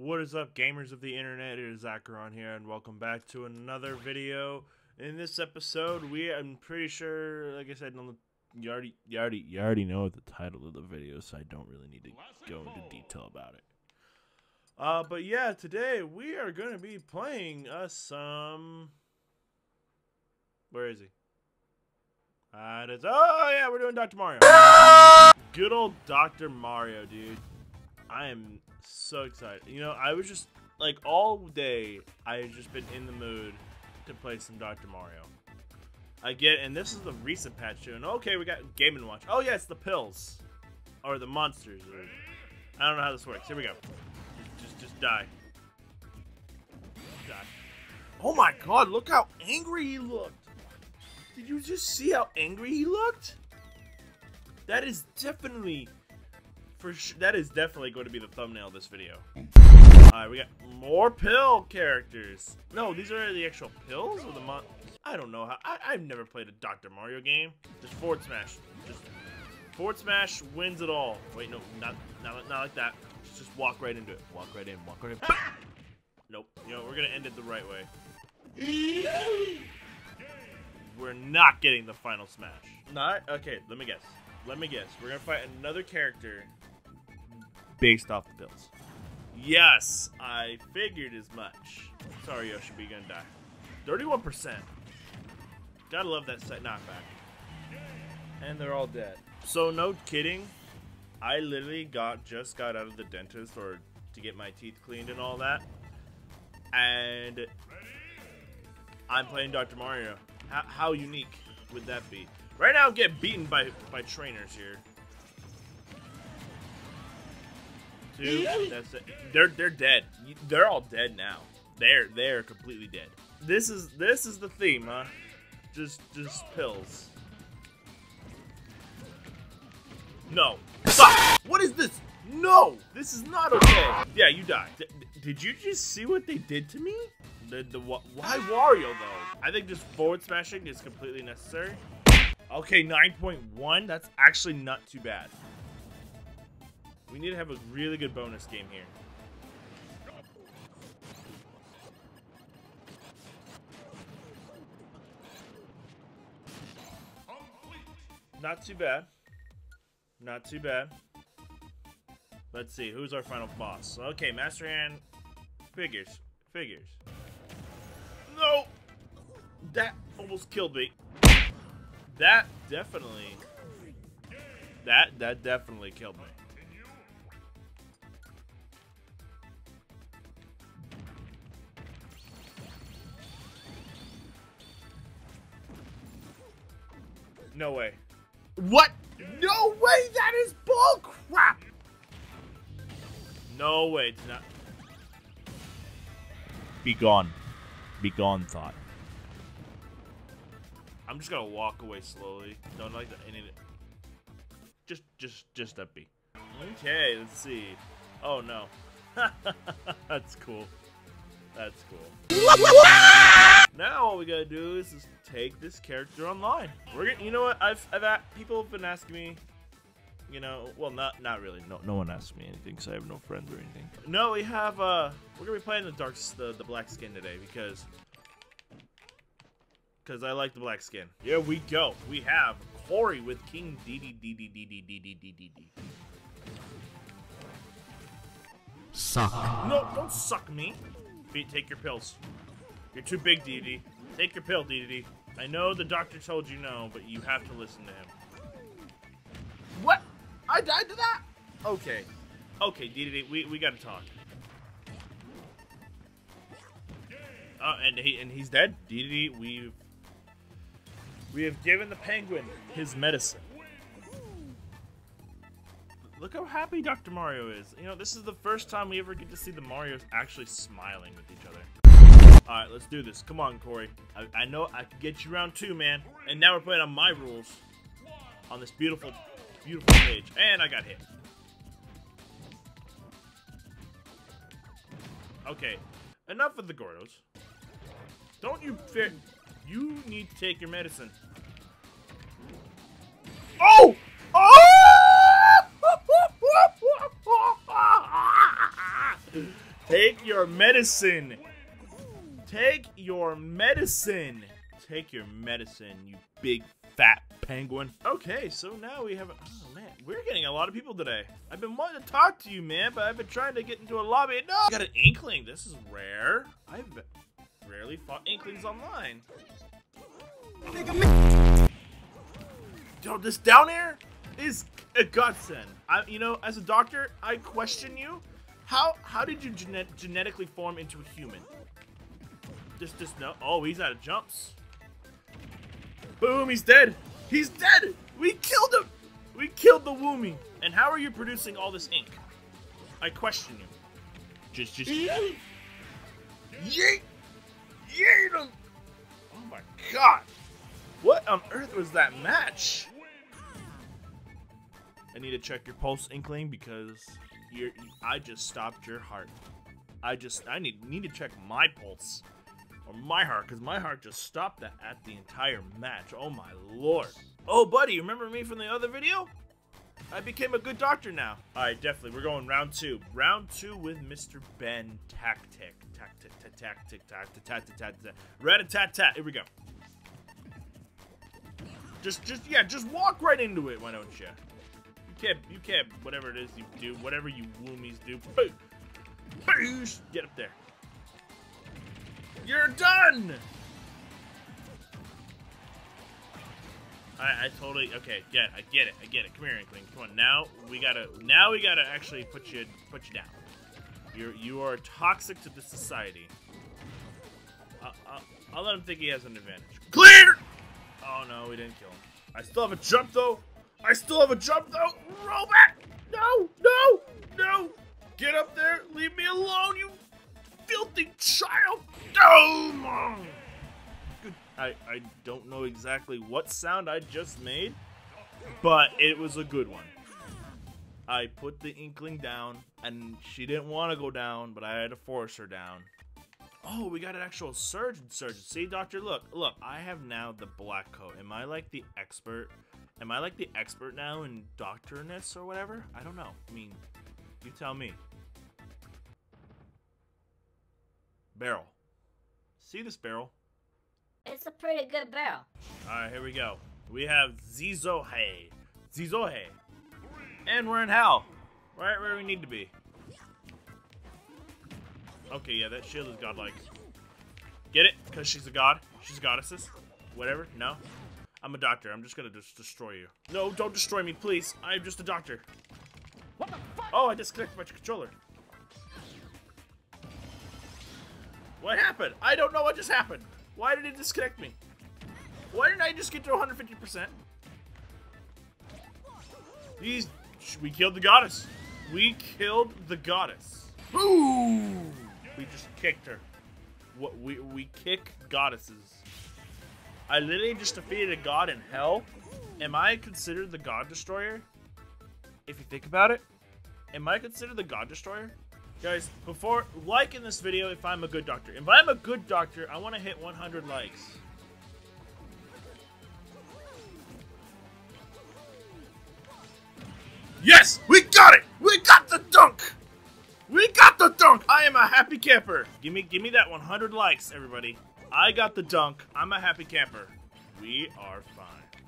What is up, gamers of the internet? It is Zacharon here, and welcome back to another video. In this episode, I'm pretty sure, like I said, you already know the title of the video, so I don't really need to go into detail about it. But yeah, today we are going to be playing some... Where is he? Oh yeah, we're doing Dr. Mario. Good old Dr. Mario, dude. I am so excited. You know, I was just, like, all day, I had just been in the mood to play some Dr. Mario. And this is the recent patch, too. And okay, we got Game & Watch. Oh, yeah, it's the pills. Or the monsters. I don't know how this works. Here we go. Just die. Just die. Oh, my God, look how angry he looked. Did you just see how angry he looked? That is definitely... For sure, that is definitely going to be the thumbnail of this video. Alright, we got more pill characters. No, these are the actual pills or the mon. I don't know how. I've never played a Dr. Mario game. Just forward smash. Just forward smash wins it all. Wait, no, not like that. Just walk right into it. Walk right in. Walk right in. Ah! Nope. You know, we're gonna end it the right way. We're not getting the final smash. Not okay. Let me guess. Let me guess. We're gonna fight another character based off the pills. Yes, I figured as much. Sorry, Yoshi, but you're gonna die. 31%. Gotta love that set knockback. And they're all dead. So no kidding. I literally just got out of the dentist to get my teeth cleaned and all that. And I'm playing Dr. Mario. How unique would that be? Right now, I'm getting beaten by trainers here. Dude, that's it. They're dead. They're all dead now. They're completely dead. This is the theme, huh? Just pills. No. Stop. What is this? No. This is not okay. Yeah, you die. Did you just see what they did to me? Why Wario though? I think just forward smashing is completely necessary. Okay, 9.1, that's actually not too bad. We need to have a really good bonus game here. Not too bad. Not too bad. Let's see, who's our final boss? Okay, Master Hand. Figures. Figures. No! That almost killed me. That definitely killed me. No way. What? No way, that is bull crap. No way, it's not. Be gone. Be gone, thought. I'm just gonna walk away slowly. Don't like that. Just that B. Okay, let's see. Oh no. That's cool. That's cool. Now all we gotta do is just take this character online. You know what? People have been asking me. You know, well, not really. No one asked me anything, so I have no friends or anything. No, we have. We're gonna be playing the black skin today because. Because I like the black skin. Here we go. We have Cory with King Dedede. Suck. No, don't suck me. Take your pills. You're too big, Dedede. Take your pill, Dedede. I know the doctor told you no, but you have to listen to him. What? I died to that? Okay. Okay, Dedede, we gotta talk. Oh, and he's dead. Dedede, we have given the penguin his medicine. Look how happy Dr. Mario is. You know, this is the first time we ever get to see the Marios actually smiling with each other. All right, let's do this. Come on, Cory. I know I can get you round two, man. And now we're playing on my rules on this beautiful, beautiful stage. And I got hit. Okay, enough of the Gordos. Don't you fear... You need to take your medicine. Oh! Oh! Take your medicine. Take your medicine. Take your medicine, you big fat penguin. Okay, so now we have a... Oh, man. We're getting a lot of people today. I've been wanting to talk to you, man, but I've been trying to get into a lobby. No! I got an inkling. This is rare. I've rarely fought inklings online. Yo, this down air is a godsend. You know, as a doctor, I question you. How did you genetically form into a human? Just no. Oh, he's out of jumps. Boom, he's dead. He's dead. We killed him. We killed the Woomy. And how are you producing all this ink? I question you. Just. Yeet. Yeet. Yeet him. Oh my god. What on earth was that match? I need to check your pulse, Inkling, because I just stopped your heart. I need to check my pulse. Or my heart, because my heart just stopped at the entire match. Oh my lord. Oh buddy, remember me from the other video? I became a good doctor now. Alright, definitely. We're going round two. Round two with Mr. Ben Tactic. Tactic. Rat-a-tat-tat. Here we go. Just walk right into it, why don't you? You can't, whatever it is you do, whatever you Woomies do. Boom! Boosh! Get up there. You're done! I totally, okay, I get it. Come here, Inkling, come on. Now we gotta actually put you down. You are toxic to the society. I'll let him think he has an advantage. Clear! Oh no, we didn't kill him. I still have a jump though! Roll back! No! Get up there! Leave me alone, you filthy child! Oh, good. I don't know exactly what sound I just made, but it was a good one. I put the Inkling down, and she didn't want to go down, but I had to force her down. Oh, we got an actual surgeon. See, doctor, look, I have now the black coat. Am I like the expert? Am I like the expert now in doctorness or whatever? I don't know. I mean, you tell me. Barrel. See this barrel? It's a pretty good barrel. Alright, here we go. We have Zizohe. Zizohe. And we're in hell. Right where we need to be. Okay, yeah, that shield is godlike. Get it? Because she's a god. She's goddesses. Whatever. No. I'm a doctor. I'm just gonna destroy you. No, don't destroy me, please. I'm just a doctor. What the fuck? Oh, I disconnected my controller. What happened? I don't know what just happened. Why did it disconnect me? Why didn't I just get to 150%? We killed the goddess. We killed the goddess. Boom! We just kicked her. What we kick goddesses. I literally just defeated a god in hell. Am I considered the god destroyer? If you think about it, am I considered the god destroyer? Guys, before liking this video if I'm a good doctor. If I'm a good doctor, I want to hit 100 likes. Yes! We got it! We got the dunk! We got the dunk! I am a happy camper! Give me that 100 likes, everybody. I got the dunk. I'm a happy camper. We are fine.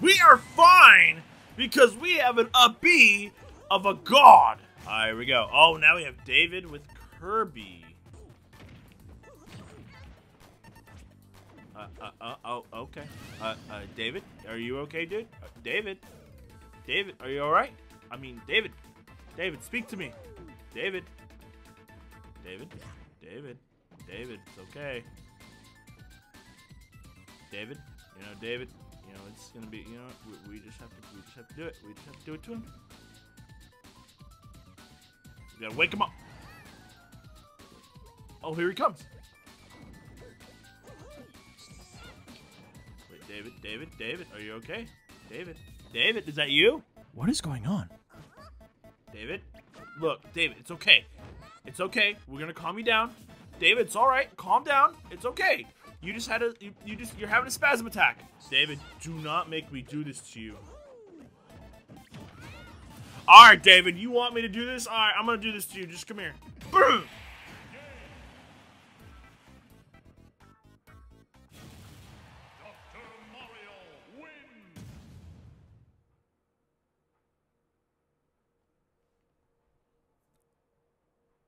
We are fine because we have an upbeat of a god. All right, here we go. Oh, now we have David with Kirby. Oh, okay. David, are you okay, dude? David, are you all right? I mean, David, speak to me. David, it's okay. David, you know, it's gonna be, you know, we just have to do it. We just have to do it to him. We gotta wake him up. Oh, here he comes. Wait, David, are you okay? David, is that you? What is going on? David, look, David, it's okay. It's okay. We're gonna calm you down. David, it's all right. Calm down. It's okay. You just had a, you're having a spasm attack. David, do not make me do this to you. Alright, David, you want me to do this? Alright, I'm gonna do this to you. Just come here. Boom! Dr. Mario wins!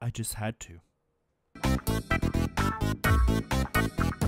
I just had to.